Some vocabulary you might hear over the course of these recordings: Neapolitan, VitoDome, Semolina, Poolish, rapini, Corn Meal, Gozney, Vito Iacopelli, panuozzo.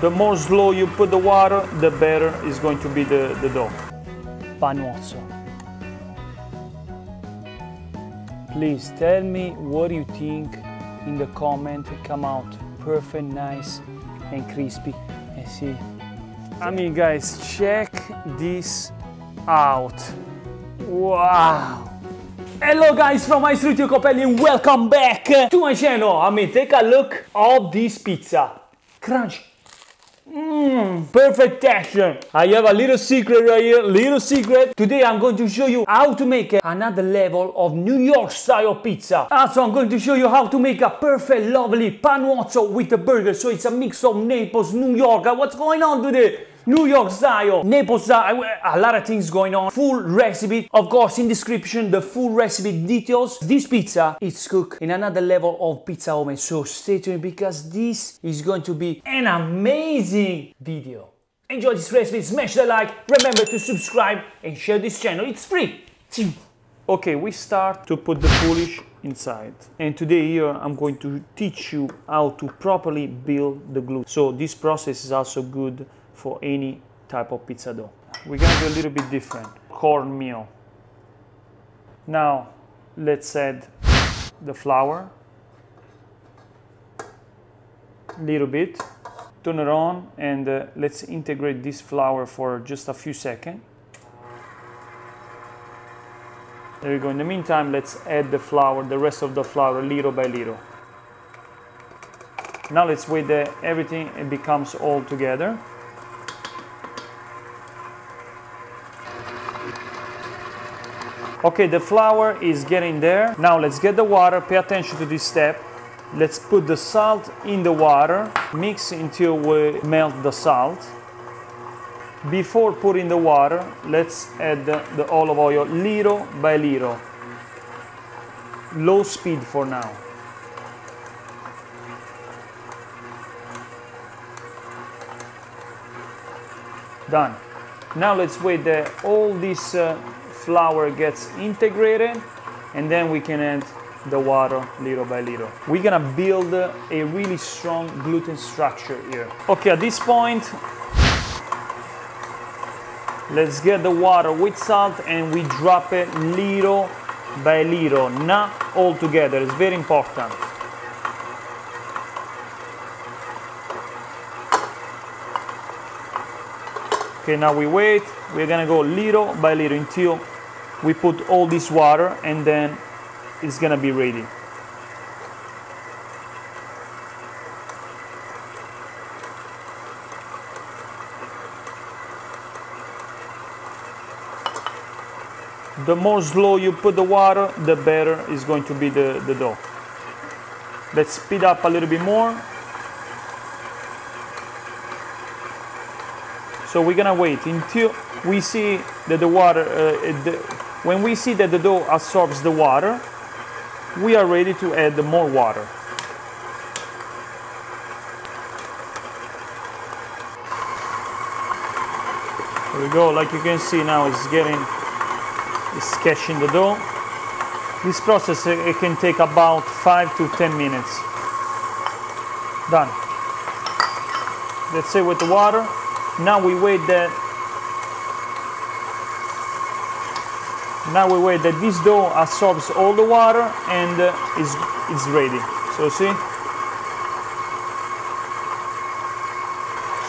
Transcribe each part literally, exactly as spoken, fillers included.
The more slow you put the water, the better is going to be the, the dough. Panuozzo. Please tell me what you think in the comment. Come out perfect, nice and crispy. And see. I mean, guys, check this out. Wow. Hello guys, from my Vito Iacopelli and welcome back to my channel. I mean, take a look at this pizza. Crunch. Mmm, perfect texture. I have a little secret right here, little secret. Today I'm going to show you how to make another level of New York style pizza. Also, I'm going to show you how to make a perfect, lovely panuozzo with a burger. So it's a mix of Naples, New York. What's going on today? New York style, Naples style, a lot of things going on. Full recipe, of course, in description, the full recipe details. This pizza is cooked in another level of pizza oven, so stay tuned because this is going to be an amazing video. Enjoy this recipe, smash the like, remember to subscribe and share this channel, it's free. Okay, we start to put the Poolish inside, and today here I'm going to teach you how to properly build the glue. So this process is also good for any type of pizza dough. We're gonna do a little bit different. Corn meal. Now let's add the flour. Little bit. Turn it on and uh, let's integrate this flour for just a few seconds. There you go. In the meantime, let's add the flour, the rest of the flour, little by little. Now let's wait that everything it becomes all together. Okay, the flour is getting there. Now let's get the water. Pay attention to this step. Let's put the salt in the water. Mix until we melt the salt. Before putting the water, let's add the, the olive oil little by little. Low speed for now. Done. Now let's wait that all this uh, flour gets integrated, and then we can add the water little by little. We're gonna build a really strong gluten structure here. Okay, at this point, let's get the water with salt and we drop it little by little, not all together, it's very important. Okay, now we wait, we're gonna go little by little until we put all this water and then it's gonna be ready. The more slow you put the water, the better is going to be the, the dough. Let's speed up a little bit more. So we're gonna wait until we see that the water, uh, the, when we see that the dough absorbs the water, we are ready to add more water. There we go, like you can see now it's getting, it's catching the dough. This process, it can take about five to ten minutes. Done. That's it with the water. Now we wait that now we wait that this dough absorbs all the water and uh, is is ready. So see,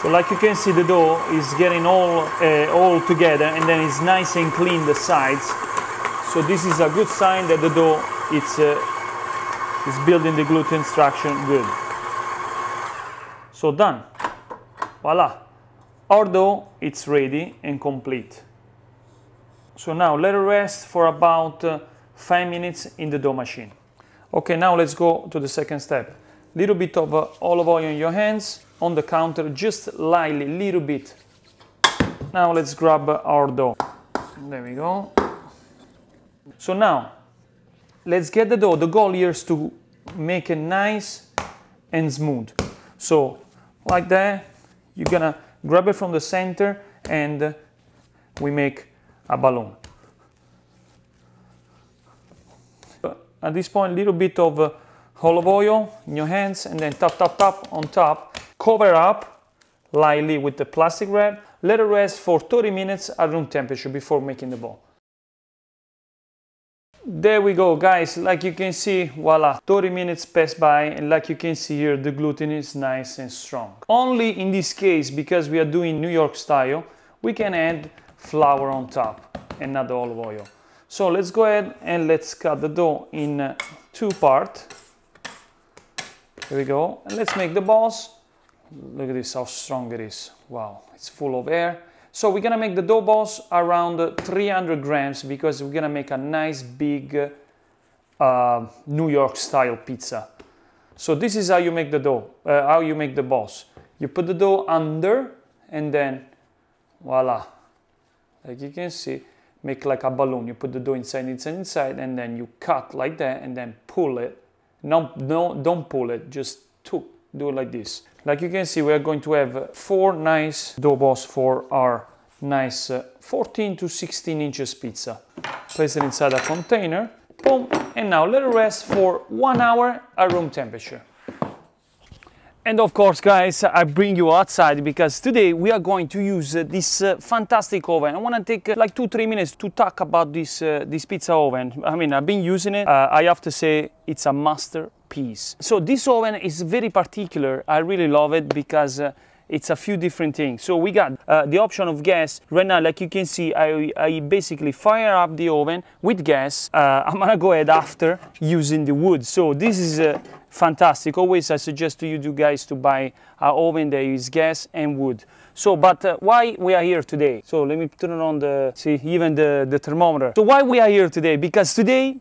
so like you can see the dough is getting all uh, all together, and then it's nice and clean the sides. So this is a good sign that the dough it's uh, is building the gluten structure good. So done, voila. Our dough it's ready and complete. So now let it rest for about uh, five minutes in the dough machine. Okay, now let's go to the second step. Little bit of uh, olive oil in your hands, on the counter, just lightly, little bit. Now let's grab uh, our dough. There we go. So now let's get the dough. The goal here is to make it nice and smooth. So like that, you're gonna grab it from the center and we make a balloon. At this point, a little bit of uh, olive oil in your hands and then tap, tap, tap on top. Cover up lightly with the plastic wrap, let it rest for thirty minutes at room temperature before making the ball. There we go, guys. Like you can see, voila, thirty minutes passed by, and like you can see here, the gluten is nice and strong. Only in this case, because we are doing New York style, we can add flour on top and not the olive oil. So let's go ahead and let's cut the dough in two parts. Here we go, and let's make the balls. Look at this, how strong it is. Wow, it's full of air. So we're gonna make the dough balls around three hundred grams because we're gonna make a nice big uh, New York style pizza. So this is how you make the dough, uh, how you make the balls. You put the dough under and then voila, like you can see, make like a balloon. You put the dough inside, inside, inside, and then you cut like that and then pull it. No, no, don't pull it, just took. Do it like this. Like you can see, we are going to have four nice dough balls for our nice fourteen to sixteen inches pizza. Place it inside a container, boom, and now let it rest for one hour at room temperature. And of course, guys, I bring you outside because today we are going to use uh, this uh, fantastic oven. I want to take uh, like two, three minutes to talk about this, uh, this pizza oven. I mean, I've been using it. Uh, I have to say it's a masterpiece. So this oven is very particular. I really love it because uh, it's a few different things. So we got uh, the option of gas. Right now, like you can see, I, I basically fire up the oven with gas. Uh, I'm gonna go ahead after using the wood. So this is a uh, fantastic. Always I suggest to you two guys to buy an oven that is gas and wood. So but uh, why we are here today? So let me turn on the, see even the, the thermometer. So why we are here today? Because today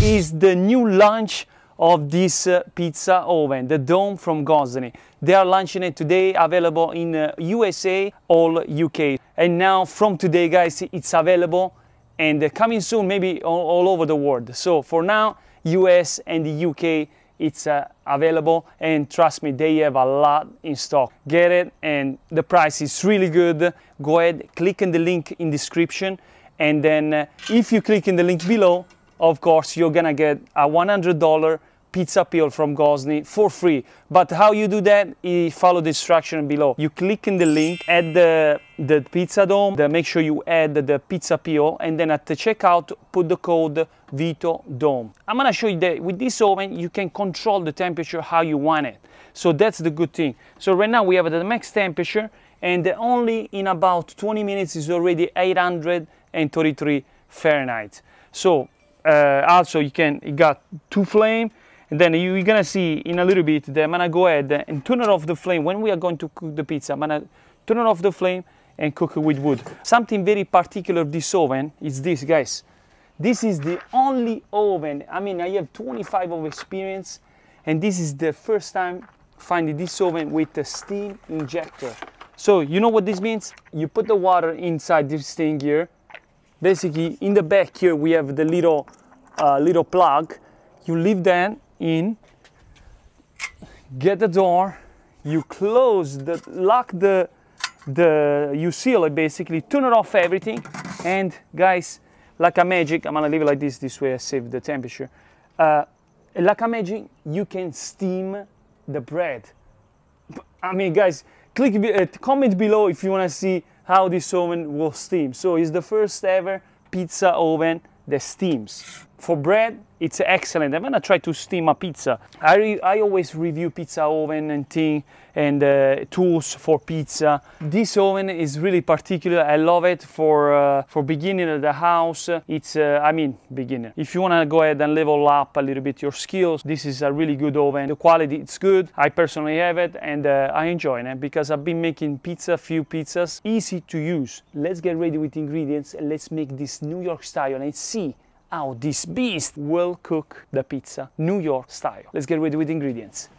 is the new launch of this uh, pizza oven, the dome from Gozney. They are launching it today, available in uh, U S A, all U K. And now from today, guys, it's available and uh, coming soon, maybe all, all over the world. So for now, U S and the U K, it's uh, available, and trust me, they have a lot in stock. Get it, and the price is really good. Go ahead, click on the link in description, and then uh, if you click in the link below, of course, you're gonna get a one hundred dollar pizza peel from Gozney for free. But how you do that, you follow the instruction below. You click in the link, add the, the pizza dome, the, make sure you add the pizza peel, and then at the checkout, put the code Vito Dome. I'm gonna show you that with this oven, you can control the temperature how you want it. So that's the good thing. So right now we have the max temperature, and only in about twenty minutes is already eight hundred thirty-three Fahrenheit. So uh, also you can, you got two flame, and then you, you're gonna see in a little bit that I'm gonna go ahead and turn it off the flame. When we are going to cook the pizza, I'm gonna turn it off the flame and cook it with wood. Something very particular of this oven is this, guys. This is the only oven, I mean, I have twenty-five of experience, and this is the first time finding this oven with a steam injector. So you know what this means? You put the water inside this thing here. Basically, in the back here, we have the little, uh, little plug. You leave that in, get the door, you close the, lock the, the, you seal it basically, turn it off everything, and guys, like a magic, I'm gonna leave it like this, this way I save the temperature. Uh, like a magic, you can steam the bread. I mean, guys, click, uh, comment below if you wanna see how this oven will steam. So it's the first ever pizza oven that steams. For bread, it's excellent. I'm gonna try to steam a pizza. I, re I always review pizza oven and thing and uh, tools for pizza. This oven is really particular. I love it for uh, for beginner at the house. It's uh, I mean beginner. If you wanna go ahead and level up a little bit your skills, this is a really good oven. The quality it's good. I personally have it and uh, I enjoy it because I've been making pizza, few pizzas, easy to use. Let's get ready with the ingredients and let's make this New York style and see how this beast will cook the pizza New York style. Let's get ready with the ingredients.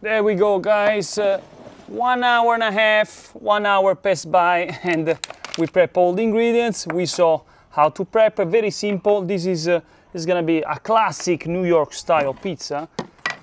There we go, guys. Uh, one hour and a half, one hour passed by, and uh, we prep all the ingredients. We saw how to prep. Uh, very simple. This is uh, is gonna be a classic New York style pizza.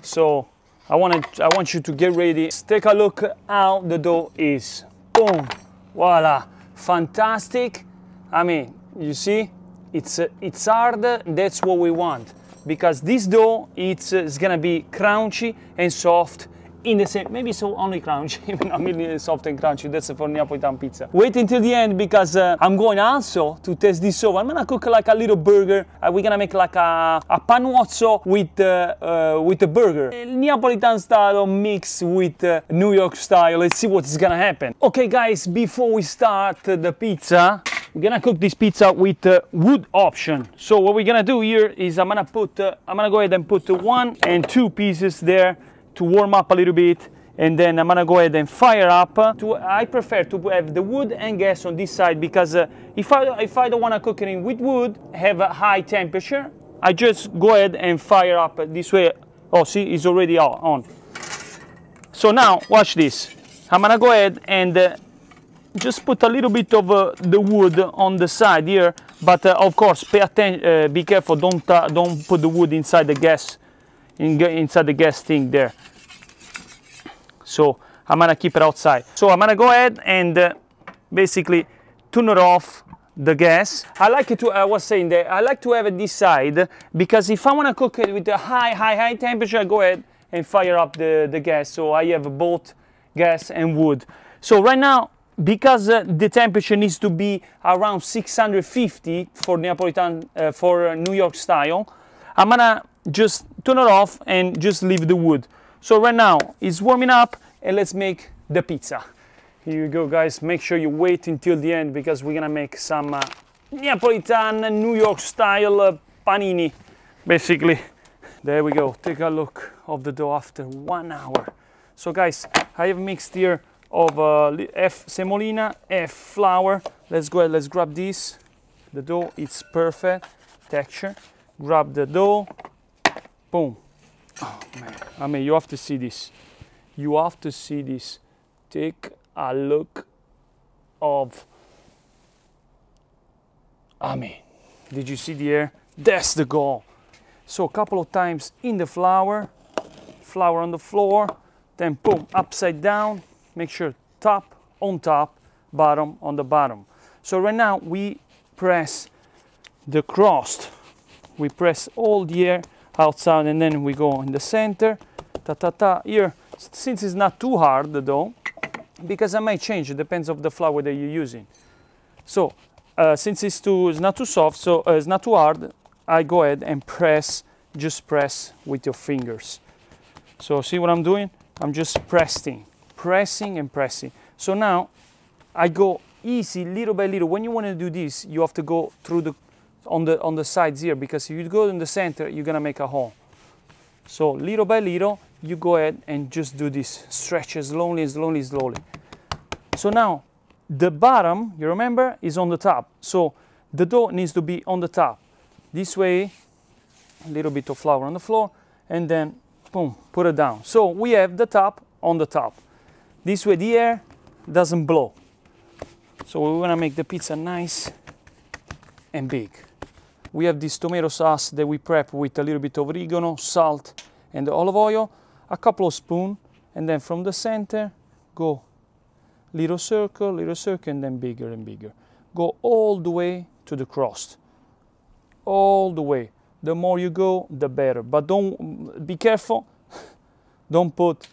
So I want to I want you to get ready. Let's take a look how the dough is. Boom! Voila! Fantastic. I mean, you see, it's uh, it's hard. That's what we want. Because this dough, it's, uh, it's gonna be crunchy and soft in the same, maybe so only crunchy, I mean soft and crunchy, that's for Neapolitan pizza. Wait until the end because uh, I'm going also to test this over. I'm gonna cook like a little burger. Uh, we're gonna make like a, a panuozzo with, uh, uh, with a burger. Neapolitan style mixed with uh, New York style. Let's see what's gonna happen. Okay guys, before we start the pizza, we're gonna cook this pizza with uh, wood option. So what we're gonna do here is I'm gonna put, uh, I'm gonna go ahead and put one and two pieces there to warm up a little bit, and then I'm gonna go ahead and fire up. To, I prefer to have the wood and gas on this side because uh, if I if I don't wanna cook it in with wood, have a high temperature, I just go ahead and fire up this way. Oh, see, it's already on. So now watch this. I'm gonna go ahead and. Uh, Just put a little bit of uh, the wood on the side here, but uh, of course, pay attention. Uh, be careful. Don't uh, don't put the wood inside the gas, in, inside the gas thing there. So I'm gonna keep it outside. So I'm gonna go ahead and uh, basically turn it off the gas. I like it to. I was saying that I like to have it this side because if I wanna cook it with a high, high, high temperature, I go ahead and fire up the the gas. So I have both gas and wood. So right now. Because uh, the temperature needs to be around six hundred fifty for Neapolitan, uh, for uh, New York style, I'm gonna just turn it off and just leave the wood. So right now it's warming up and let's make the pizza. Here you go guys, make sure you wait until the end because we're gonna make some uh, Neapolitan New York style uh, panini, basically. There we go, take a look of the dough after one hour. So guys, I have mixed here of uh, F semolina, F flour. Let's go ahead, let's grab this. The dough, it's perfect texture. Grab the dough, boom. Oh man, I mean, you have to see this. You have to see this. Take a look of, I mean, did you see the air? That's the goal. So a couple of times in the flour, flour on the floor, then boom, upside down. Make sure top on top, bottom on the bottom. So right now we press the crust. We press all the air outside and then we go in the center. Ta ta ta here. Since it's not too hard though, because I might change, it depends on the flour that you're using. So uh, since it's too, it's not too soft, so uh, it's not too hard, I go ahead and press, just press with your fingers. So see what I'm doing? I'm just pressing. Pressing and pressing. So now I go easy little by little. When you want to do this, you have to go through the on the on the sides here because if you go in the center, you're gonna make a hole. So little by little, you go ahead and just do this. Stretch slowly, slowly, slowly. So now the bottom, you remember, is on the top. So the dough needs to be on the top. This way, a little bit of flour on the floor, and then boom, put it down. So we have the top on the top. This way the air doesn't blow. So we want to make the pizza nice and big. We have this tomato sauce that we prep with a little bit of oregano, salt, and olive oil, a couple of spoons, and then from the center, go little circle, little circle, and then bigger and bigger. Go all the way to the crust, all the way. The more you go, the better. But don't, be careful, don't put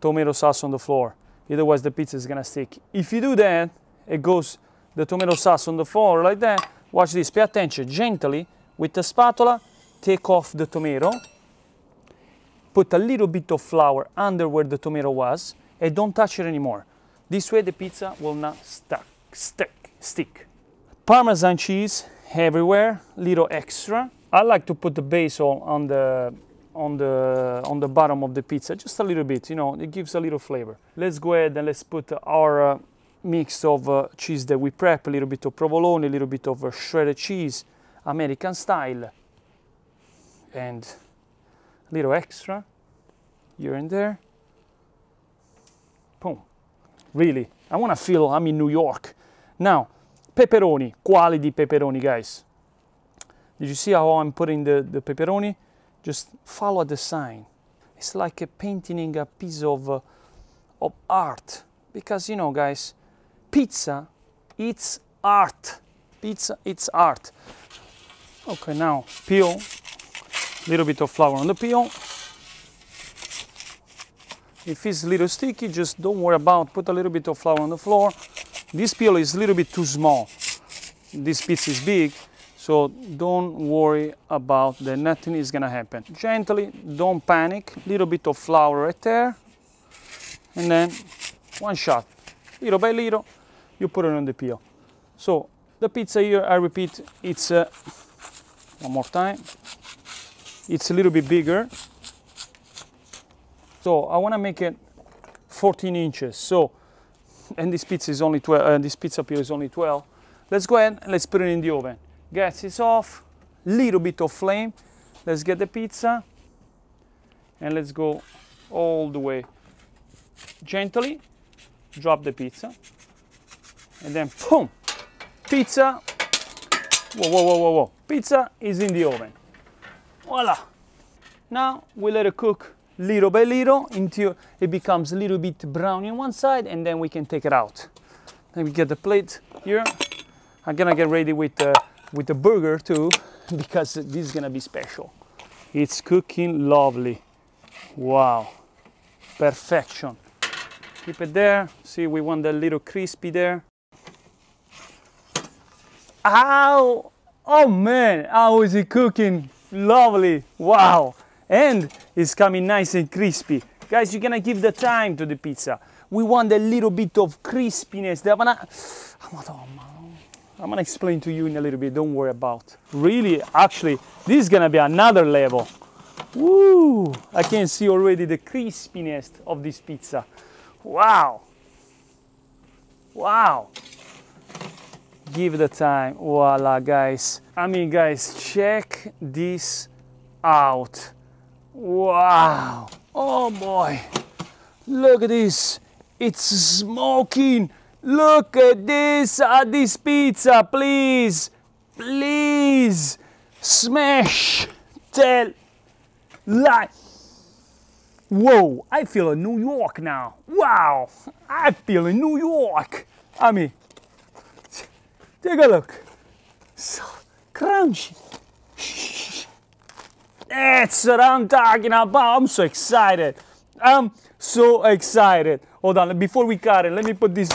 tomato sauce on the floor. Otherwise the pizza is gonna stick. If you do that, it goes the tomato sauce on the floor like that. Watch this, pay attention, gently with the spatula, take off the tomato, put a little bit of flour under where the tomato was, and don't touch it anymore. This way the pizza will not stuck, stick, stick. Parmesan cheese everywhere, little extra. I like to put the basil on the on the on the bottom of the pizza, just a little bit, you know, it gives a little flavor. Let's go ahead and let's put our uh, mix of uh, cheese that we prep, a little bit of provolone, a little bit of uh, shredded cheese, American style, and a little extra here and there. Boom. Really, I want to feel I'm in New York. Now, pepperoni, quality pepperoni, guys. Did you see how I'm putting the, the pepperoni? Just follow the sign. It's like a painting, a piece of, uh, of art. Because, you know, guys, pizza, it's art. Pizza, it's art. Okay, now peel. A little bit of flour on the peel. If it's a little sticky, just don't worry about. Put a little bit of flour on the floor. This peel is a little bit too small. This piece is big, so don't worry about that. Nothing is gonna happen. Gently, don't panic. Little bit of flour right there, and then one shot, little by little, you put it on the peel. So the pizza here, I repeat, it's uh, one more time. It's a little bit bigger. So I want to make it fourteen inches. So, and this pizza is only twelve. Uh, this pizza peel is only twelve. Let's go ahead and let's put it in the oven. Gas is off. Little bit of flame. Let's get the pizza, and let's go all the way. Gently, drop the pizza, and then boom, pizza. Whoa, whoa, whoa, whoa, whoa! Pizza is in the oven. Voila. Now we let it cook. Little by little until it becomes a little bit brown in one side, and then we can take it out. Then we get the plate here. I'm gonna get ready with the, with the burger too, because this is gonna be special. It's cooking lovely. Wow, perfection. Keep it there. See, we want that little crispy there. Ow! Oh man, how is it cooking? Lovely, wow. And it's coming nice and crispy. Guys, you're gonna give the time to the pizza. We want a little bit of crispiness. I'm gonna, I'm gonna explain to you in a little bit, don't worry about. Really, actually, this is gonna be another level. Woo! I can see already the crispiness of this pizza. Wow! Wow! Give the time, voila, guys. I mean, guys, check this out. Wow, oh boy, look at this, it's smoking. Look at this, at this pizza, please, please, smash, tell, lie. Whoa, I feel in New York now. Wow, I feel in New York. I mean, take a look, so crunchy. That's what I'm talking about. I'm so excited. I'm so excited. Hold on, before we cut it, let me put this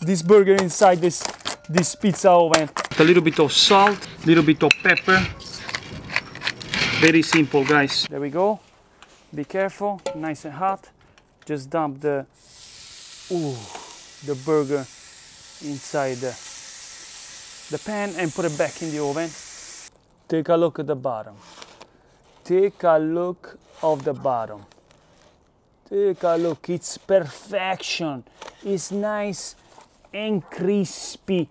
this burger inside this this pizza oven. A little bit of salt, a little bit of pepper. Very simple, guys. There we go. Be careful, nice and hot. Just dump the ooh, the burger inside the, the pan and put it back in the oven. Take a look at the bottom. Take a look of the bottom. Take a look, it's perfection. It's nice and crispy.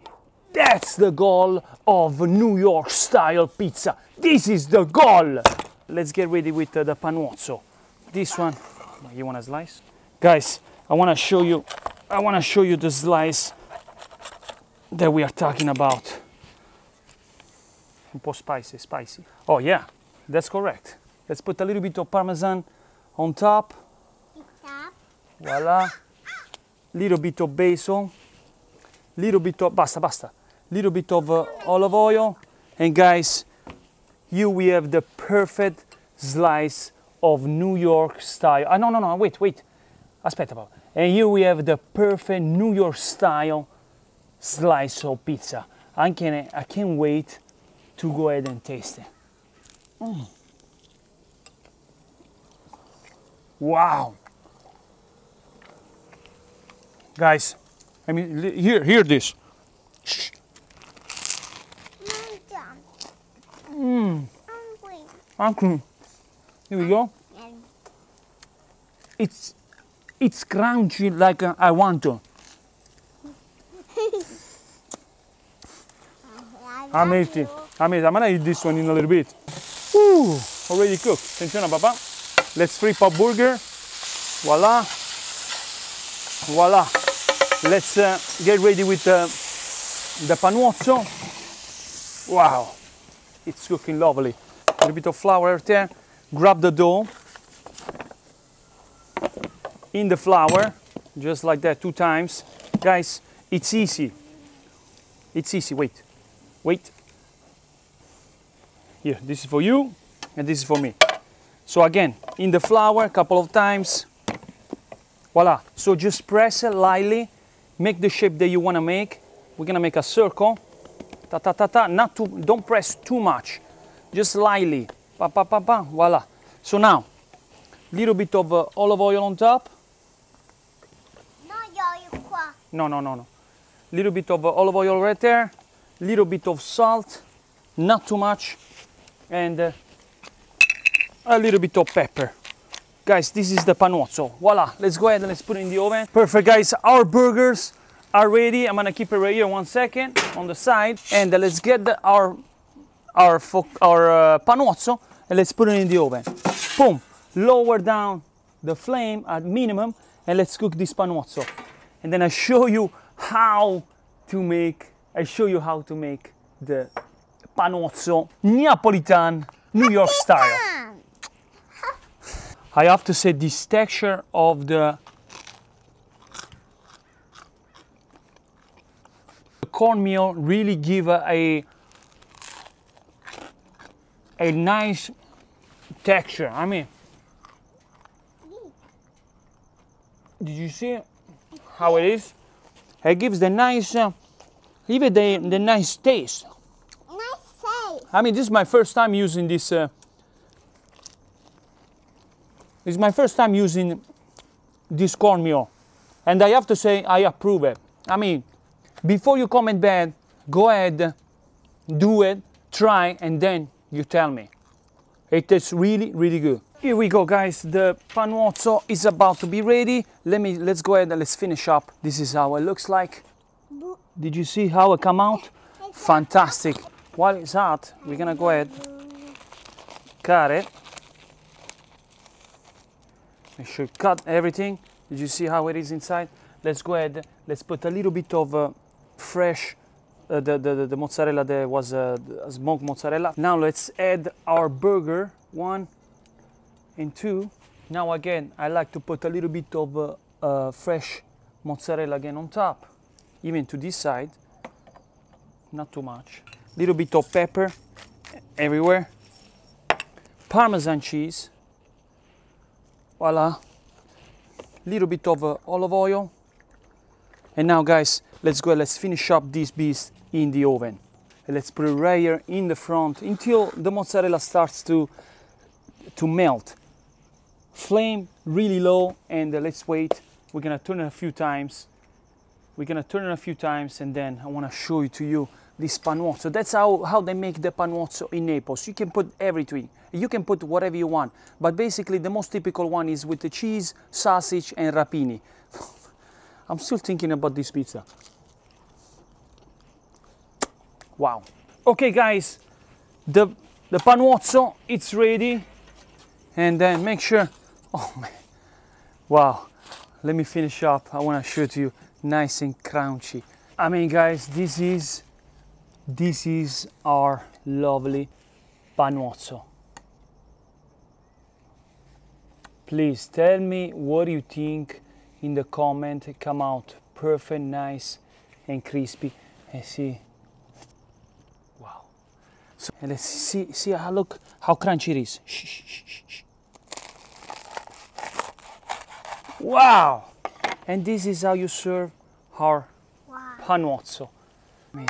That's the goal of New York style pizza. This is the goal. Let's get ready with uh, the panuozzo. This one, you want a slice? Guys, I want to show you, I want to show you the slice that we are talking about. Un po' spicy, spicy. Oh yeah. That's correct. Let's put a little bit of Parmesan on top. Top. Voila. Little bit of basil. Little bit of, basta, basta. Little bit of uh, olive oil. And guys, here we have the perfect slice of New York style. Ah, no, no, no, wait, wait. Aspetta, Paolo. And here we have the perfect New York style slice of pizza. I can't, I can't wait to go ahead and taste it. Mm. Wow, guys! I mean, hear hear this. Shh. Mm. Here we go. It's it's crunchy like uh, I want to. Amazing, amazing. I'm gonna eat this one in a little bit. Ooh, already cooked. Attenzione papà. Let's flip a burger. Voila. Voila. Let's uh, get ready with uh, the panuozzo. Wow, it's looking lovely. A little bit of flour there. Grab the dough in the flour, just like that, two times. Guys, it's easy. It's easy. Wait, wait. Here, this is for you, and this is for me. So again, in the flour, a couple of times. Voila. So just press it lightly, make the shape that you want to make. We're gonna make a circle. Ta ta ta ta. Not too. Don't press too much. Just lightly. Pa pa pa pa. Voila. So now, little bit of uh, olive oil on top. No, no, no, no. Little bit of uh, olive oil right there. Little bit of salt. Not too much. And uh, a little bit of pepper. Guys, this is the panuozzo. Voila, let's go ahead and let's put it in the oven. Perfect, guys, our burgers are ready. I'm gonna keep it right here one second on the side. And uh, let's get the, our, our, our uh, panuozzo and let's put it in the oven. Boom, lower down the flame at minimum and let's cook this panuozzo. And then I show you how to make, I show you how to make the panuozzo Neapolitan, New York style. I have to say this texture of the cornmeal really give a a nice texture. I mean, did you see how it is? It gives the nice, uh, even the the nice taste. Nice taste. I mean, this is my first time using this. Uh, It's my first time using this cornmeal, and I have to say I approve it. I mean, before you comment bad, go ahead, do it, try, and then you tell me. It tastes really, really good. Here we go, guys. The panuozzo is about to be ready. Let me let's go ahead and let's finish up. This is how it looks like. Did you see how it come out? Fantastic. While it's hot, we're gonna go ahead, cut it. Make sure you cut everything. Did you see how it is inside? Let's go ahead. Let's put a little bit of uh, fresh, uh, the, the, the mozzarella that was uh, smoked mozzarella. Now let's add our burger, one and two. Now again, I like to put a little bit of uh, uh, fresh mozzarella again on top, even to this side, not too much. Little bit of pepper everywhere. Parmesan cheese. Voila, little bit of uh, olive oil. And now guys, let's go, let's finish up this beast in the oven. And let's put it right here in the front until the mozzarella starts to, to melt. Flame really low and uh, let's wait. We're gonna turn it a few times. We're gonna turn it a few times and then I wanna show you to you this panuozzo. That's how, how they make the panuozzo in Naples. You can put everything. You can put whatever you want. But basically the most typical one is with the cheese, sausage and rapini. I'm still thinking about this pizza. Wow. Okay guys, the, the panuozzo, it's ready. And then make sure, oh man, wow. Let me finish up. I wanna show it to you nice and crunchy. I mean guys, this is This is our lovely panuozzo. Please tell me what you think in the comment. It come out perfect, nice and crispy. And see, wow. So and let's see, see how look how crunchy it is. Shh, shh, shh, shh. Wow. And this is how you serve our wow. panuozzo.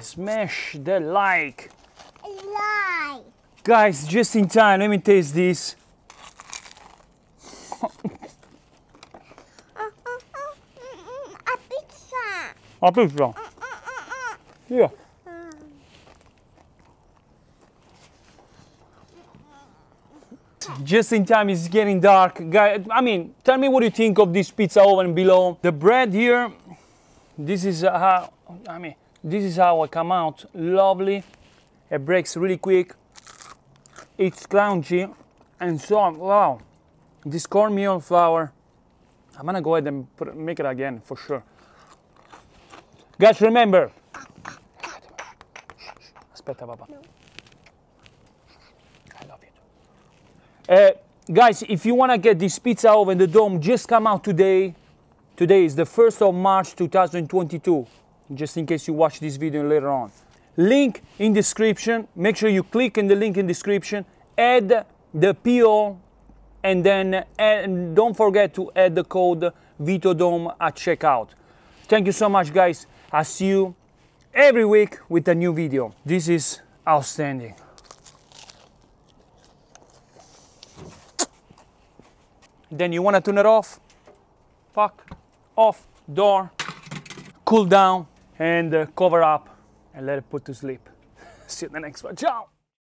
Smash the like. like. Guys, just in time, let me taste this. A pizza. A pizza. Yeah. Just in time, it's getting dark. Guys, I mean, tell me what you think of this pizza oven below. The bread here, this is how, I mean, this is how it come out, lovely. It breaks really quick. It's crunchy and so wow. This cornmeal flour, I'm gonna go ahead and put, make it again for sure. Guys, remember. Aspetta, Papa. No. I love you too. Uh, guys, if you wanna get this pizza oven in the dome, just come out today. Today is the first of March two thousand twenty-two, just in case you watch this video later on. Link in description. Make sure you click in the link in description. Add the P O and then add, don't forget to add the code VitoDome at checkout. Thank you so much, guys. I'll see you every week with a new video. This is outstanding. Then you want to turn it off. Fuck. Off, door, cool down, and uh, cover up, and let it put to sleep. See you in the next one. Ciao!